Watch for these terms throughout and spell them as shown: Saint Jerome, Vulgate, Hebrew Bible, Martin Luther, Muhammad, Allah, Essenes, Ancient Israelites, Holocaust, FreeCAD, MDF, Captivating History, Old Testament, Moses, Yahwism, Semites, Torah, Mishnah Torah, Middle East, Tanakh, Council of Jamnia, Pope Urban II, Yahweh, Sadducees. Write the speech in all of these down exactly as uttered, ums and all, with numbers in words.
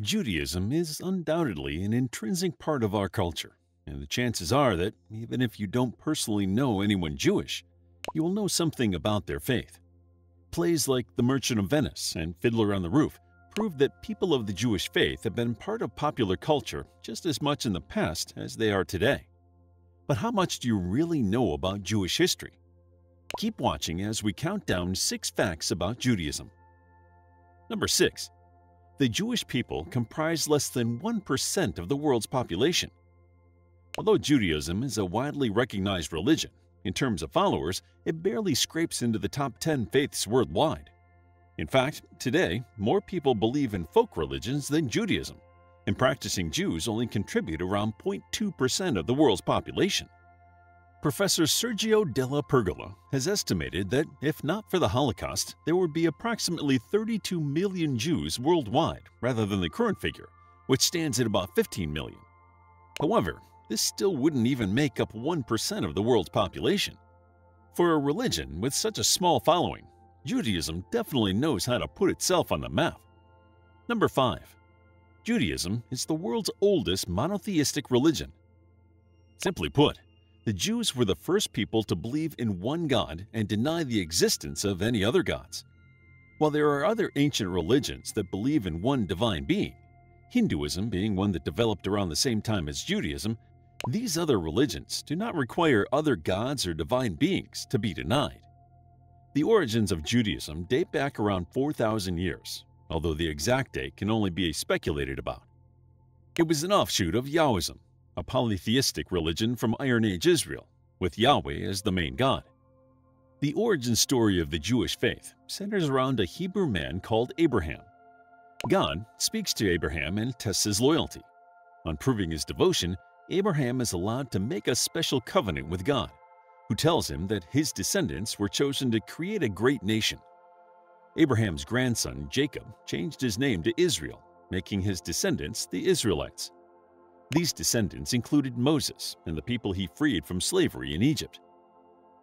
Judaism is undoubtedly an intrinsic part of our culture, and the chances are that, even if you don't personally know anyone Jewish, you will know something about their faith. Plays like The Merchant of Venice and Fiddler on the Roof prove that people of the Jewish faith have been part of popular culture just as much in the past as they are today. But how much do you really know about Jewish history? Keep watching as we count down six facts about Judaism. Number six. The Jewish people comprise less than one percent of the world's population. Although Judaism is a widely recognized religion, in terms of followers, it barely scrapes into the top ten faiths worldwide. In fact, today, more people believe in folk religions than Judaism, and practicing Jews only contribute around zero point two percent of the world's population. Professor Sergio Della Pergola has estimated that, if not for the Holocaust, there would be approximately thirty-two million Jews worldwide rather than the current figure, which stands at about fifteen million. However, this still wouldn't even make up one percent of the world's population. For a religion with such a small following, Judaism definitely knows how to put itself on the map. Number five. Judaism is the world's oldest monotheistic religion. Simply put, the Jews were the first people to believe in one God and deny the existence of any other gods. While there are other ancient religions that believe in one divine being, Hinduism being one that developed around the same time as Judaism, these other religions do not require other gods or divine beings to be denied. The origins of Judaism date back around four thousand years, although the exact date can only be speculated about. It was an offshoot of Yahwism, a polytheistic religion from Iron Age Israel, with Yahweh as the main god. The origin story of the Jewish faith centers around a Hebrew man called Abraham. God speaks to Abraham and tests his loyalty. On proving his devotion, Abraham is allowed to make a special covenant with God, who tells him that his descendants were chosen to create a great nation. Abraham's grandson, Jacob, changed his name to Israel, making his descendants the Israelites. These descendants included Moses and the people he freed from slavery in Egypt.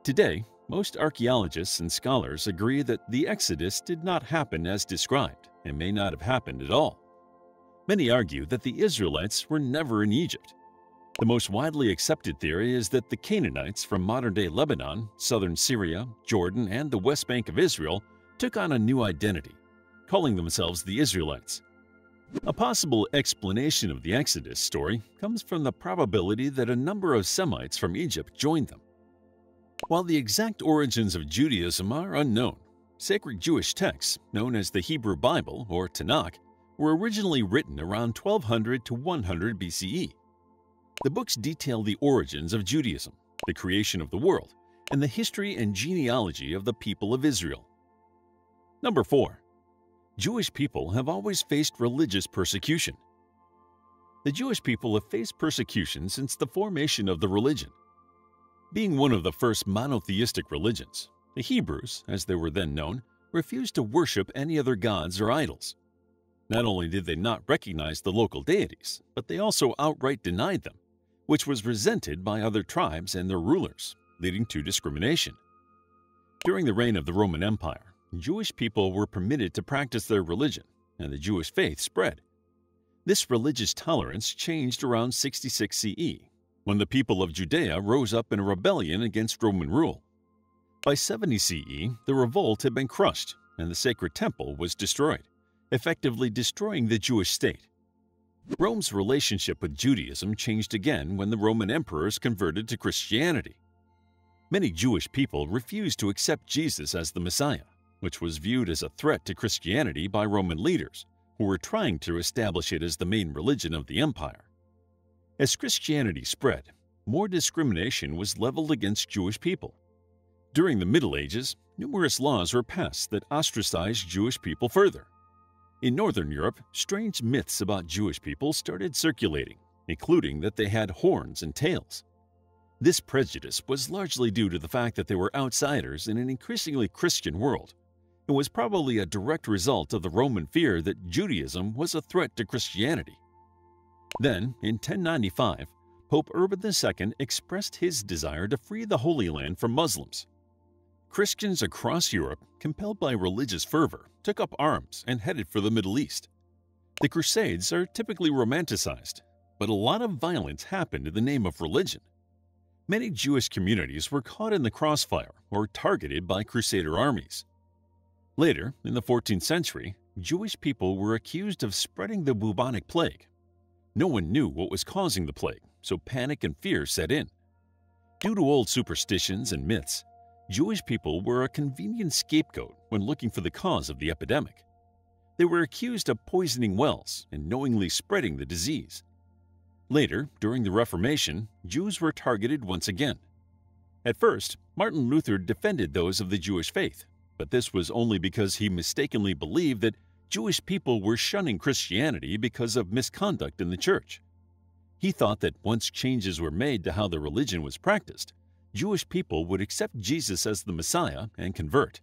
Today, most archaeologists and scholars agree that the Exodus did not happen as described and may not have happened at all. Many argue that the Israelites were never in Egypt. The most widely accepted theory is that the Canaanites from modern-day Lebanon, southern Syria, Jordan, and the West Bank of Israel took on a new identity, calling themselves the Israelites. A possible explanation of the Exodus story comes from the probability that a number of Semites from Egypt joined them. While the exact origins of Judaism are unknown, sacred Jewish texts, known as the Hebrew Bible or Tanakh, were originally written around twelve hundred to one hundred B C E. The books detail the origins of Judaism, the creation of the world, and the history and genealogy of the people of Israel. Number four. Jewish people have always faced religious persecution. The Jewish people have faced persecution since the formation of the religion. Being one of the first monotheistic religions, the Hebrews, as they were then known, refused to worship any other gods or idols. Not only did they not recognize the local deities, but they also outright denied them, which was resented by other tribes and their rulers, leading to discrimination. During the reign of the Roman Empire, Jewish people were permitted to practice their religion, and the Jewish faith spread. This religious tolerance changed around sixty-six C E, when the people of Judea rose up in a rebellion against Roman rule. By seventy C E, the revolt had been crushed, and the sacred temple was destroyed, effectively destroying the Jewish state. Rome's relationship with Judaism changed again when the Roman emperors converted to Christianity. Many Jewish people refused to accept Jesus as the Messiah, which was viewed as a threat to Christianity by Roman leaders, who were trying to establish it as the main religion of the empire. As Christianity spread, more discrimination was leveled against Jewish people. During the Middle Ages, numerous laws were passed that ostracized Jewish people further. In Northern Europe, strange myths about Jewish people started circulating, including that they had horns and tails. This prejudice was largely due to the fact that they were outsiders in an increasingly Christian world, and was probably a direct result of the Roman fear that Judaism was a threat to Christianity. Then, in ten ninety-five, Pope Urban the Second expressed his desire to free the Holy Land from Muslims. Christians across Europe, compelled by religious fervor, took up arms and headed for the Middle East. The Crusades are typically romanticized, but a lot of violence happened in the name of religion. Many Jewish communities were caught in the crossfire or targeted by Crusader armies. Later, in the fourteenth century, Jewish people were accused of spreading the bubonic plague. No one knew what was causing the plague, so panic and fear set in. Due to old superstitions and myths, Jewish people were a convenient scapegoat when looking for the cause of the epidemic. They were accused of poisoning wells and knowingly spreading the disease. Later, during the Reformation, Jews were targeted once again. At first, Martin Luther defended those of the Jewish faith, but this was only because he mistakenly believed that Jewish people were shunning Christianity because of misconduct in the church. He thought that once changes were made to how the religion was practiced, Jewish people would accept Jesus as the Messiah and convert.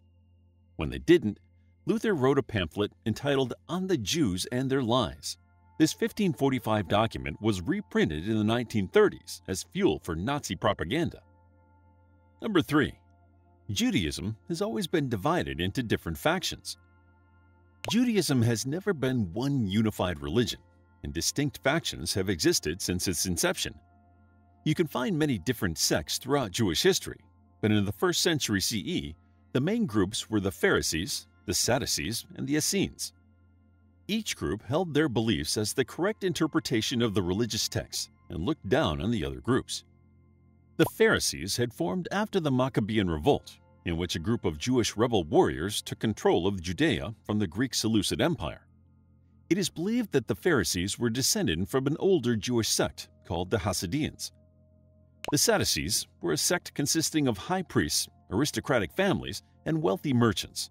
When they didn't, Luther wrote a pamphlet entitled On the Jews and Their Lies. This fifteen forty-five document was reprinted in the nineteen thirties as fuel for Nazi propaganda. Number three. Judaism has always been divided into different factions. Judaism has never been one unified religion, and distinct factions have existed since its inception. You can find many different sects throughout Jewish history, but in the first century C E, the main groups were the Pharisees, the Sadducees, and the Essenes. Each group held their beliefs as the correct interpretation of the religious texts and looked down on the other groups. The Pharisees had formed after the Maccabean Revolt, in which a group of Jewish rebel warriors took control of Judea from the Greek Seleucid Empire. It is believed that the Pharisees were descended from an older Jewish sect called the Hasideans. The Sadducees were a sect consisting of high priests, aristocratic families, and wealthy merchants.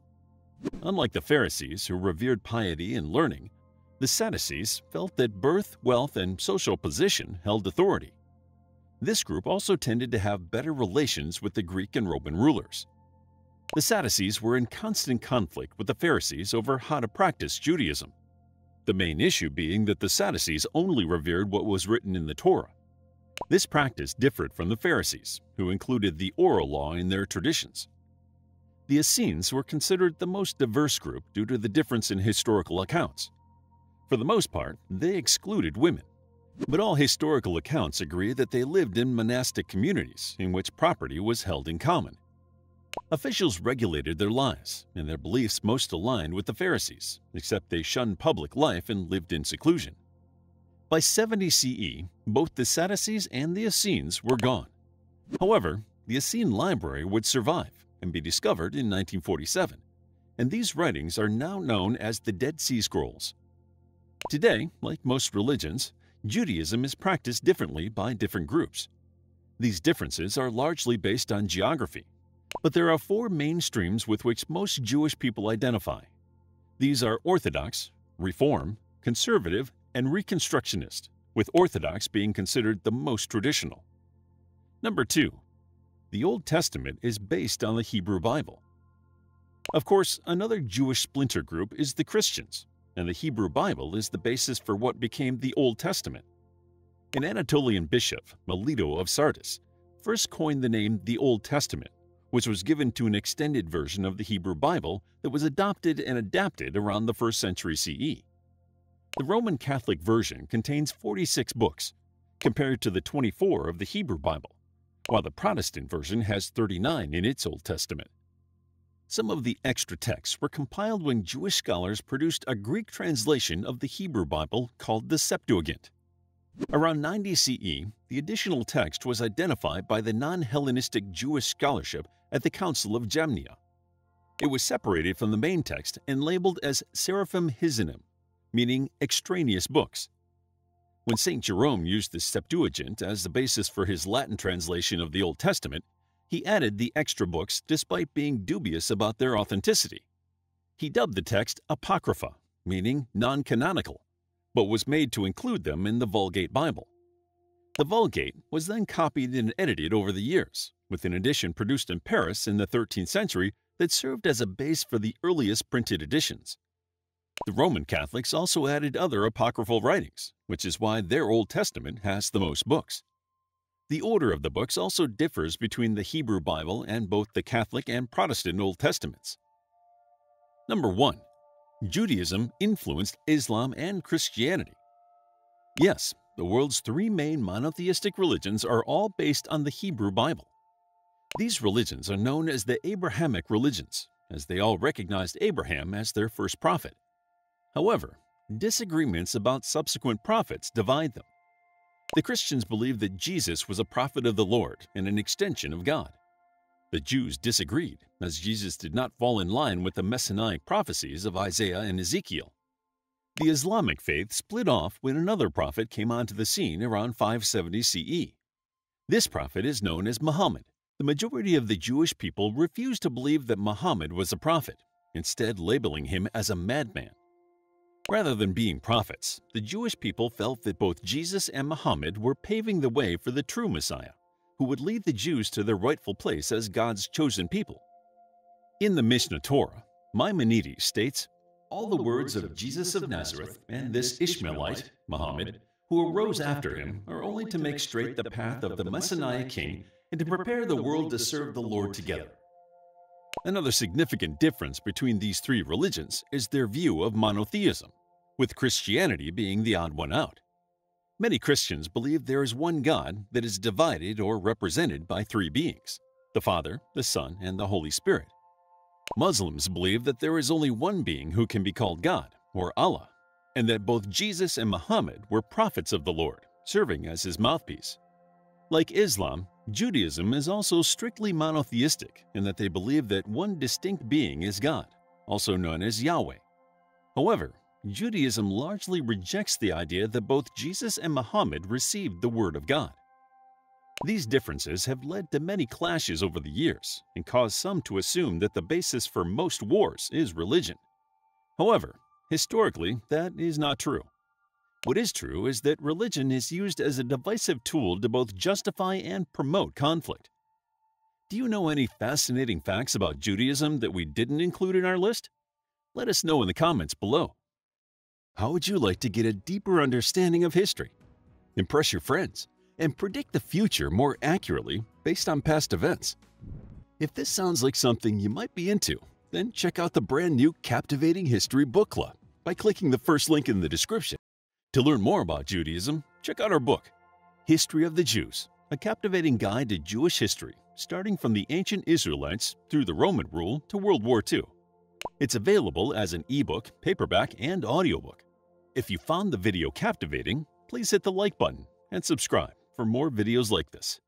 Unlike the Pharisees, who revered piety and learning, the Sadducees felt that birth, wealth, and social position held authority. This group also tended to have better relations with the Greek and Roman rulers. The Sadducees were in constant conflict with the Pharisees over how to practice Judaism, the main issue being that the Sadducees only revered what was written in the Torah. This practice differed from the Pharisees, who included the oral law in their traditions. The Essenes were considered the most diverse group due to the difference in historical accounts. For the most part, they excluded women, but all historical accounts agree that they lived in monastic communities in which property was held in common. Officials regulated their lives, and their beliefs most aligned with the Pharisees, except they shunned public life and lived in seclusion. By seventy C E, both the Sadducees and the Essenes were gone. However, the Essene library would survive and be discovered in nineteen forty-seven, and these writings are now known as the Dead Sea Scrolls. Today, like most religions, Judaism is practiced differently by different groups. These differences are largely based on geography, but there are four main streams with which most Jewish people identify. These are Orthodox, Reform, Conservative, and Reconstructionist, with Orthodox being considered the most traditional. Number two. The Old Testament is based on the Hebrew Bible. Of course, another Jewish splinter group is the Christians, and the Hebrew Bible is the basis for what became the Old Testament. An Anatolian bishop, Melito of Sardis, first coined the name the Old Testament, which was given to an extended version of the Hebrew Bible that was adopted and adapted around the first century C E. The Roman Catholic version contains forty-six books, compared to the twenty-four of the Hebrew Bible, while the Protestant version has thirty-nine in its Old Testament. Some of the extra texts were compiled when Jewish scholars produced a Greek translation of the Hebrew Bible called the Septuagint. Around ninety C E, the additional text was identified by the non-Hellenistic Jewish scholarship at the Council of Jamnia. It was separated from the main text and labeled as Seraphim Hizanim, meaning extraneous books. When Saint Jerome used the Septuagint as the basis for his Latin translation of the Old Testament, he added the extra books despite being dubious about their authenticity. He dubbed the text Apocrypha, meaning non-canonical, but was made to include them in the Vulgate Bible. The Vulgate was then copied and edited over the years, with an edition produced in Paris in the thirteenth century that served as a base for the earliest printed editions. The Roman Catholics also added other apocryphal writings, which is why their Old Testament has the most books. The order of the books also differs between the Hebrew Bible and both the Catholic and Protestant Old Testaments. Number one. Judaism influenced Islam and Christianity. Yes, the world's three main monotheistic religions are all based on the Hebrew Bible. These religions are known as the Abrahamic religions, as they all recognized Abraham as their first prophet. However, disagreements about subsequent prophets divide them. The Christians believe that Jesus was a prophet of the Lord and an extension of God. The Jews disagreed, as Jesus did not fall in line with the Messianic prophecies of Isaiah and Ezekiel. The Islamic faith split off when another prophet came onto the scene around five seventy C E. This prophet is known as Muhammad. The majority of the Jewish people refused to believe that Muhammad was a prophet, instead labeling him as a madman. Rather than being prophets, the Jewish people felt that both Jesus and Muhammad were paving the way for the true Messiah, who would lead the Jews to their rightful place as God's chosen people. In the Mishnah Torah, Maimonides states, "All the words of Jesus of Nazareth and this Ishmaelite, Muhammad, who arose after him, are only to make straight the path of the Messianic king and to prepare the world to serve the Lord together." Another significant difference between these three religions is their view of monotheism, with Christianity being the odd one out. Many Christians believe there is one God that is divided or represented by three beings, the Father, the Son, and the Holy Spirit. Muslims believe that there is only one being who can be called God, or Allah, and that both Jesus and Muhammad were prophets of the Lord, serving as his mouthpiece. Like Islam, Judaism is also strictly monotheistic in that they believe that one distinct being is God, also known as Yahweh. However, Judaism largely rejects the idea that both Jesus and Muhammad received the Word of God. These differences have led to many clashes over the years and caused some to assume that the basis for most wars is religion. However, historically, that is not true. What is true is that religion is used as a divisive tool to both justify and promote conflict. Do you know any fascinating facts about Judaism that we didn't include in our list? Let us know in the comments below. How would you like to get a deeper understanding of history, impress your friends, and predict the future more accurately based on past events? If this sounds like something you might be into, then check out the brand new Captivating History Book Club by clicking the first link in the description. To learn more about Judaism, check out our book, History of the Jews, a captivating guide to Jewish history, starting from the ancient Israelites through the Roman rule to World War Two. It's available as an ebook, paperback, and audiobook. If you found the video captivating, please hit the like button and subscribe for more videos like this.